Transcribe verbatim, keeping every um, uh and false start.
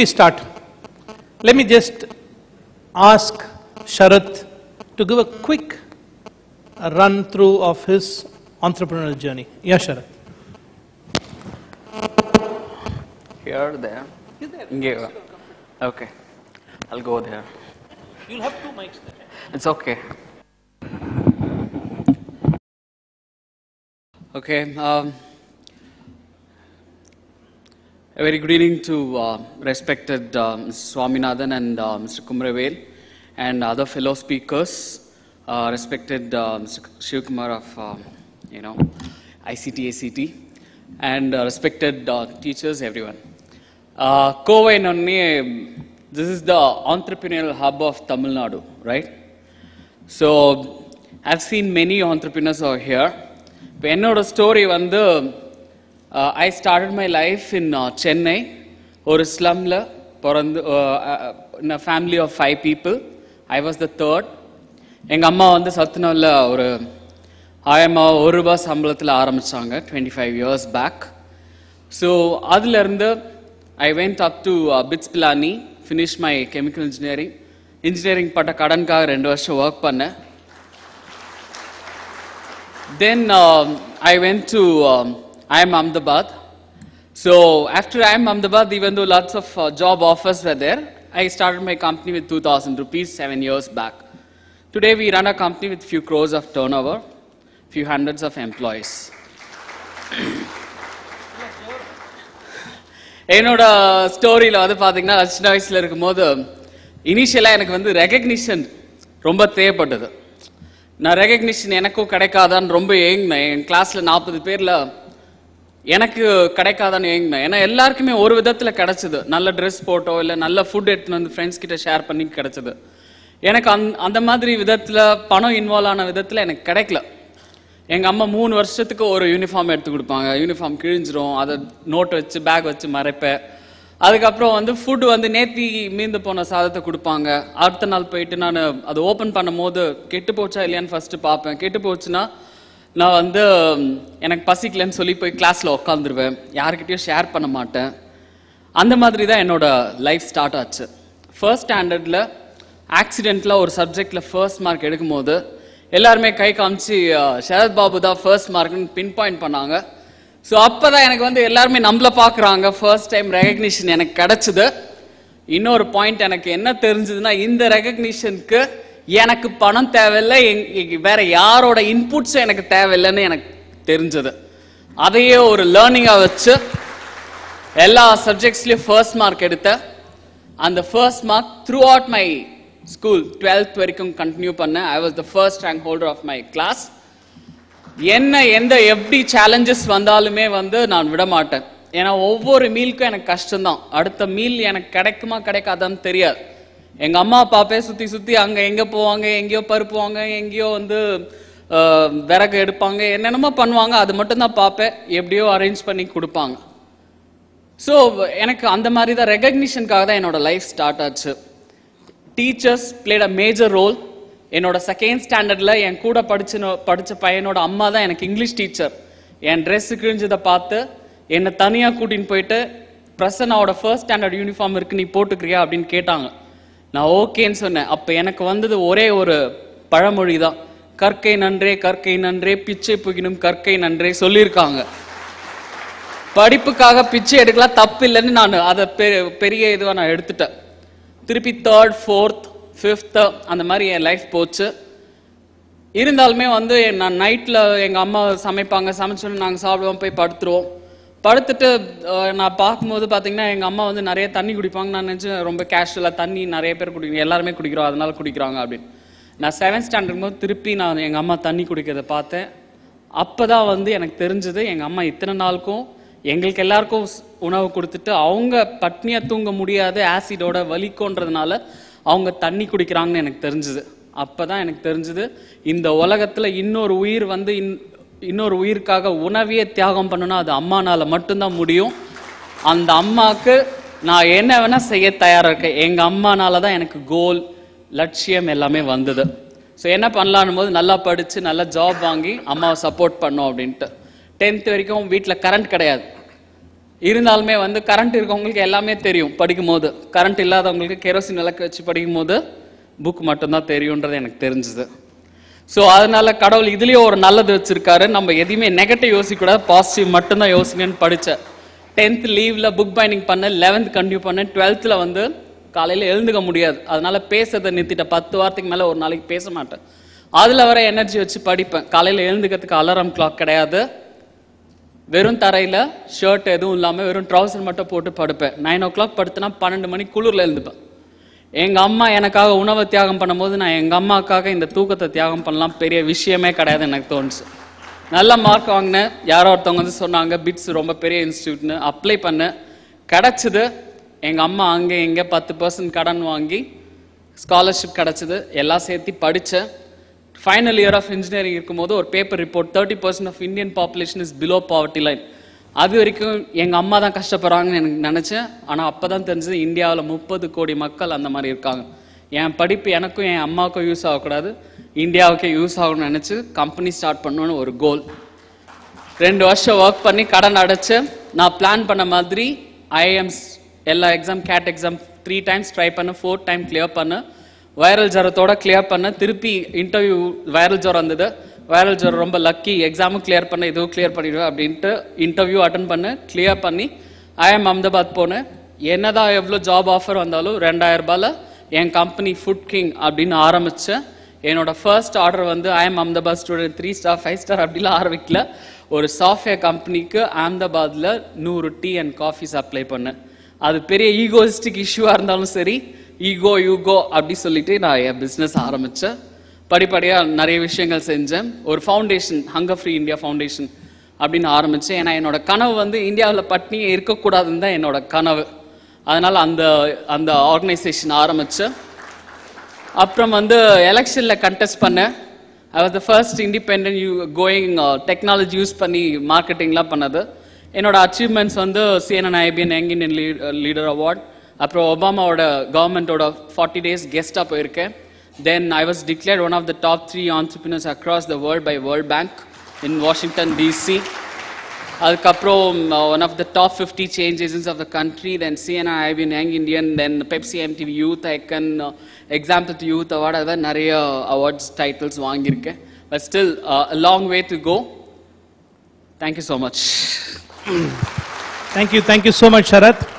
we start, let me just ask Sharath to give a quick run through of his entrepreneurial journey. Yeah, Sharath. Here, there. There. Yeah. Okay. I'll go there. You'll have two mics there. It's okay. Okay. Um, a very good evening to uh, respected uh, Mister Swaminathan and uh, Mister Kumaravail and other fellow speakers, uh, respected uh, Mister Shiv Kumar of, uh, you know, I C T A C T, and uh, respected uh, teachers, everyone. Uh, Coimbatore, this is the entrepreneurial hub of Tamil Nadu, right? So, I've seen many entrepreneurs over here. When I story, I started my life in uh, Chennai, or slum, in a family of five people. I was the third. My mom was twenty-five years back. So, I went up to uh, B I T S Pilani, finished my chemical engineering. Engineering patta kadankaga rendu varsham work panna. Then uh, I went to um, I I M Ahmedabad. So after I I M Ahmedabad, even though lots of uh, job offers were there, I started my company with two thousand rupees seven years back. Today we run a company with few crores of turnover, few hundreds of employees. Enoda story la adu pathina achna voice la irukumbodhu initially enakku vandu recognition romba theyappattadu na recognition enakku kedaikadhaan romba yengna en class la forty per la enakku kedaikadhaan yengna ena ellarkume oru vidathila kedachadu nalla dress photo illa nalla food eduthu vandu friends kitta share panni kedachadu enakku andha maadhiri vidathila panam involve aana vidathila enakku kedaikala. எங்க அம்மா மூணு வருஷத்துக்கு ஒரு uniform எடுத்து கொடுப்பாங்க. Uniform கிழிஞ்சிரும், அதை note வச்சு back வச்சு மறைப்பேன். அதுக்கப்புறம் வந்து ஃபுட் வந்து நேத்தி மீந்து போன சாதத்தை கொடுப்பாங்க. அடுத்த நாள் போயிட்டு நான் அதை ஓப்பன் பண்ணும் போது கெட்டு போச்சா இல்லையான்னு ஃபர்ஸ்ட் பார்ப்பேன். கெட்டு போச்சுன்னா நான் வந்து எனக்கு பசிக்கலன்னு சொல்லி போய் கிளாஸ்ல உட்காந்துருவேன். யாருக்கிட்டையும் ஷேர் பண்ண மாட்டேன். அந்த மாதிரி தான் என்னோட லைஃப் ஸ்டார்ட் ஆச்சு. ஃபர்ஸ்ட் ஸ்டாண்டர்ட்ல ஆக்சிடென்ட்ல ஒரு சப்ஜெக்ட்ல ஃபர்ஸ்ட் மார்க் எடுக்கும்போது எல்லாருமே கை காமிச்சு சரத் பாபு தான் ஃபர்ஸ்ட் மார்க்னு பின் பாயிண்ட் பண்ணாங்க. ஸோ அப்போ தான் எனக்கு வந்து எல்லாருமே நம்மளை பார்க்குறாங்க. ஃபர்ஸ்ட் டைம் ரெகக்னிஷன் எனக்கு கிடச்சிது. இன்னொரு பாயிண்ட் எனக்கு என்ன தெரிஞ்சதுன்னா, இந்த ரெகக்னிஷனுக்கு எனக்கு பணம் தேவையில்லை, வேற யாரோட இன்புட்ஸும் எனக்கு தேவையில்லைன்னு எனக்கு தெரிஞ்சது. அதையே ஒரு லேர்னிங்காக வச்சு எல்லா சப்ஜெக்ட்ஸ்லேயும் ஃபர்ஸ்ட் மார்க் எடுத்தேன். அந்த first mark throughout my school, twelfth வரைக்கும் கண்டினியூ பண்ணேன். I was the first rank holder of my class. என்ன எந்த எப்படி சேலஞ்சஸ் வந்தாலுமே வந்து நான் விட மாட்டேன். ஏன்னா ஒவ்வொரு மீலுக்கும் எனக்கு கஷ்டம்தான். அடுத்த மீல் எனக்கு கிடைக்குமா கிடைக்காதான்னு தெரியாது. எங்கள் அம்மா அப்பாப்பே சுற்றி சுற்றி அங்கே எங்கே போவாங்க, எங்கேயோ பருப்புவாங்க, எங்கேயோ வந்து விறகு எடுப்பாங்க, என்னென்னமோ பண்ணுவாங்க. அது மட்டும்தான் பார்ப்பேன். எப்படியோ அரேஞ்ச் பண்ணி கொடுப்பாங்க. ஸோ எனக்கு அந்த மாதிரி தான் ரெகக்னிஷனுக்காக தான் என்னோட லைஃப் ஸ்டார்ட் ஆச்சு. Teachers played a major role. என்னோட செகண்ட் ஸ்டாண்டர்டில் என் கூட படிச்சு படித்த பையனோட அம்மா தான் எனக்கு இங்கிலீஷ் டீச்சர். என் ட்ரெஸ்ஸு கிழிஞ்சதை பார்த்து என்னை தனியாக கூட்டின்னு போயிட்டு பிரசன்னாவோட ஃபர்ஸ்ட் ஸ்டாண்டர்ட் யூனிஃபார்ம் இருக்குது, நீ போட்டுக்கிறியா அப்படின்னு கேட்டாங்க. நான் ஓகேன்னு சொன்னேன். அப்போ எனக்கு வந்தது ஒரே ஒரு பழமொழி தான், கற்கை நன்றே கற்கை நன்றே பிச்சை புகினும் கற்கை நன்றே சொல்லியிருக்காங்க. படிப்புக்காக பிச்சை எடுக்கலாம் தப்பு இல்லைன்னு நான் அதை பெரிய இதுவாக நான் எடுத்துட்டேன். திருப்பி தேர்ட் ஃபோர்த் ஃபிஃப்த்து அந்த மாதிரி என் லைஃப் போச்சு. இருந்தாலுமே வந்து நான் நைட்டில் எங்கள் அம்மா சமைப்பாங்க, சமைச்சோன்னு நாங்கள் சாப்பிடுவோம், போய் படுத்துருவோம். படுத்துட்டு நான் பார்க்கும்போது பார்த்தீங்கன்னா எங்கள் அம்மா வந்து நிறைய தண்ணி குடிப்பாங்க. நான் நினச்சேன் ரொம்ப கேஷுவலாக, தண்ணி நிறைய பேர் குடிக்கிறோம், எல்லாருமே குடிக்கிறோம், அதனால குடிக்கிறாங்க அப்படின்னு. நான் செவன்த் ஸ்டாண்டர்டும் போது திருப்பி நான் எங்கள் அம்மா தண்ணி குடிக்கிறத பார்த்தேன். அப்போ தான் வந்து எனக்கு தெரிஞ்சது, எங்கள் அம்மா இத்தனை நாளுக்கும் எங்களுக்கு எல்லாருக்கும் உணவு கொடுத்துட்டு அவங்க பட்னியாக தூங்க முடியாது, ஆசிடோட வலிக்கோன்றதுனால அவங்க தண்ணி குடிக்கிறாங்கன்னு எனக்கு தெரிஞ்சுது. அப்போ தான் எனக்கு தெரிஞ்சுது, இந்த உலகத்தில் இன்னொரு உயிர் வந்து இன் இன்னொரு உயிருக்காக உணவையே தியாகம் பண்ணுன்னா அது அம்மானால் மட்டும்தான் முடியும். அந்த அம்மாவுக்கு நான் என்ன வேணால் செய்ய தயாராக இருக்கேன். எங்கள் அம்மானால தான் எனக்கு கோல், லட்சியம் எல்லாமே வந்தது. ஸோ என்ன பண்ணலான்னு போது நல்லா படித்து நல்லா ஜாப் வாங்கி அம்மாவை சப்போர்ட் பண்ணோம் அப்படின்ட்டு. டென்த் வரைக்கும் வீட்டில் கரண்ட் கிடையாது. இருந்தாலுமே வந்து கரண்ட் இருக்கவங்களுக்கு எல்லாமே தெரியும் படிக்கும்போது கரண்ட் இல்லாதவங்களுக்கு கெரோசின் விளக்கு வச்சு படிக்கும்போது புக் மட்டும் தான் தெரியும்ன்றது எனக்கு தெரிஞ்சது சோ அதனால கடவுள் இதுலயே ஒரு நல்லது வச்சிருக்காரு நம்ம எதையுமே நெகட்டிவ் யோசிக்க கூடாது பாசிட்டிவ் மட்டும் தான் யோசிக்கணும் படிச்சேன் tenth லீவ்ல புக் பைண்டிங் பண்ண eleventh கண்டினியூ பண்ண twelfthல வந்து காலையில எழுந்துக்க முடியாது அதனால பேசத நித்திட்ட ten வாரத்துக்கு மேல ஒரு நாளைக்கு பேச மாட்டேன் அதுல வர எனர்ஜி வச்சு படிப்பேன் காலையில எழுந்துக்கிறதுக்கு அலாரம் கிளாக் கிடையாது வெறும் தரையில ஷர்ட் எதுவும் இல்லாம வெறும் ட்ரவுசர் மட்டும் போட்டு படுப்பேன் nine o'clock படுத்துனா twelve மணி குளிர்ல எழுந்துப்பேன் எங்க அம்மா எனக்காக உணவு தியாகம் பண்ணும்போது நான் எங்க அம்மாக்காக இந்த தூக்கத்தை தியாகம் பண்ணலாம் பெரிய விஷயமே கிடையாது எனக்கு தோணுச்சு நல்ல மார்க் வாங்குன யாரோ ஒருத்தவங்க வந்து சொன்னாங்க பிட்ஸ் ரொம்ப பெரிய இன்ஸ்டிட்யூட்னு அப்ளை பண்ண கடச்சது எங்க அம்மா அங்க எங்க ten percent கடன் வாங்கி ஸ்காலர்ஷிப் கடச்சது எல்லாம் சேர்த்து படிச்சேன் Final year of engineering இருக்கும்போது ஒரு paper report thirty percent of Indian population is below poverty line. அது வரைக்கும் எங்க அம்மா தான் கஷ்டப்படுறாங்கன்னு எனக்கு நினைச்சேன். ஆனா அப்பதான் தெரிஞ்சது இந்தியாவுல thirty கோடி மக்கள் அந்த மாதிரி இருக்காங்க. என் படிப்பு எனக்கும் என் அம்மாவுக்கும் யூஸ் ஆக கூடாது. இந்தியாவுக்கே யூஸ் ஆகணும்னு நினைச்சு கம்பெனி ஸ்டார்ட் பண்ணனும்னு ஒரு கோல். ரெண்டு வருஷம் வர்க் பண்ணி கடன் அடைச்சு நான் பிளான் பண்ண மாதிரி ஐ ஐ எம்ஸ் எல்லா exam CAT exam three times try பண்ண four times கிளியர் பண்ண வைரல் ஜரத்தோட கிளியர் பண்ண திருப்பி இன்டர்வியூ வைரல் ஜரம் வந்தது வைரல் ஜரம் ரொம்ப லக்கி எக்ஸாமும் கிளியர் பண்ண இதுவும் கிளியர் பண்ணிடுவேன் அப்படின்ட்டு இன்டர்வியூ அட்டெண்ட் பண்ண கிளியர் பண்ணி ஐஎம் அஹமதாபாத் போனேன் என்னதான் எவ்வளோ ஜாப் ஆஃபர் வந்தாலும் ரெண்டாயிரம் ரூபாயில் என் கம்பெனி ஃபுட்கிங் அப்படின்னு ஆரம்பித்தேன் என்னோட ஃபர்ஸ்ட் ஆர்டர் வந்து IIM Ahmedabad student three star five star அப்படிலாம் ஆரம்பிக்கல ஒரு சாஃப்ட்வேர் கம்பெனிக்கு அஹமதாபாத்தில் நூறு டீ அண்ட் காஃபி சப்ளை பண்ணேன் அது பெரிய ஈகோயிஸ்டிக் இஷ்யூவாக இருந்தாலும் சரி ஈகோ யூகோ அப்படி சொல்லிட்டு நான் என் பிஸ்னஸ் ஆரம்பித்தேன் படிப்படியாக நிறைய விஷயங்கள் செஞ்சேன் ஒரு foundation hunger free India foundation அப்படின்னு ஆரம்பித்தேன் ஏன்னா என்னோட கனவு வந்து இந்தியாவில் பட்னியே இருக்கக்கூடாதுன்னு தான் என்னோட கனவு அதனால் அந்த அந்த ஆர்கனைசேஷன் ஆரம்பித்தேன் அப்புறம் வந்து எலெக்ஷனில் கண்டெஸ்ட் பண்ணேன் I was the first independent you going technology use பண்ணி மார்க்கெட்டிங்லாம் பண்ணது என்னோட அச்சீவ்மெண்ட்ஸ் வந்து C N N I B N young Indian leader award அப்புறம் ஒபாமாவோட கவர்மெண்ட்டோட ஃபார்ட்டி டேஸ் கெஸ்டாக போயிருக்கேன் then I was declared one of the top three entrepreneurs across the world by world bank in Washington DC அதுக்கப்புறம் one of the top fifty change agents of the country then C N I B N young Indian then Pepsi M T V youth icon example to youth award அதான் நிறைய awards titles வாங்கியிருக்கேன் but still long way to go thank you so much thank you thank you so much Sarath